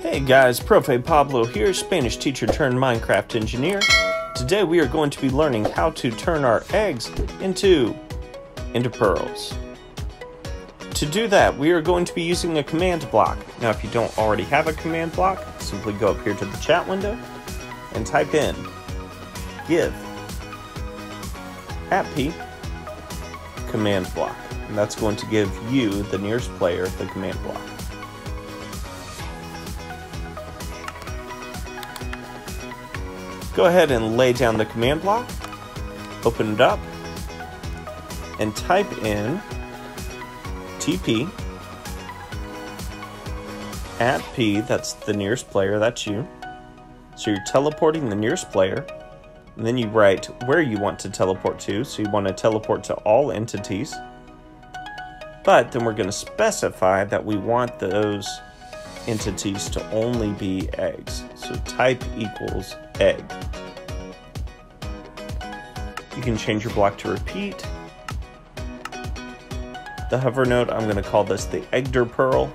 Hey guys, Profe Pablo here, Spanish teacher turned Minecraft engineer. Today we are going to be learning how to turn our eggs into pearls. To do that, we are going to be using a command block. Now if you don't already have a command block, simply go up here to the chat window and type in give @p command block, and that's going to give you, the nearest player, the command block. Go ahead and lay down the command block, open it up, and type in tp @p, that's the nearest player, that's you. So you're teleporting the nearest player, and then you write where you want to teleport to, so you want to teleport to all entities. But then we're going to specify that we want those entities to only be eggs. So type equals egg. You can change your block to repeat. The hover node, I'm going to call this the Egder Pearl.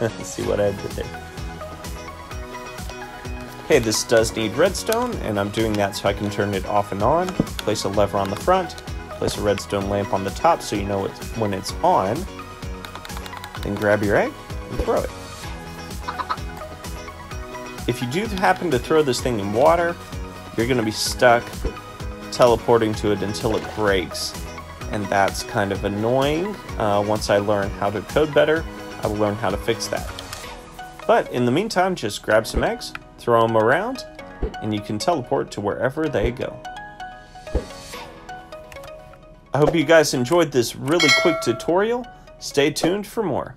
Let's see what I did there. Hey, this does need redstone, and I'm doing that so I can turn it off and on. Place a lever on the front, place a redstone lamp on the top so you know it's when it's on, then grab your egg and throw it. If you do happen to throw this thing in water, you're going to be stuck teleporting to it until it breaks, and that's kind of annoying. Once I learn how to code better, I will learn how to fix that. But in the meantime, just grab some eggs, throw them around, and you can teleport to wherever they go. I hope you guys enjoyed this really quick tutorial. Stay tuned for more.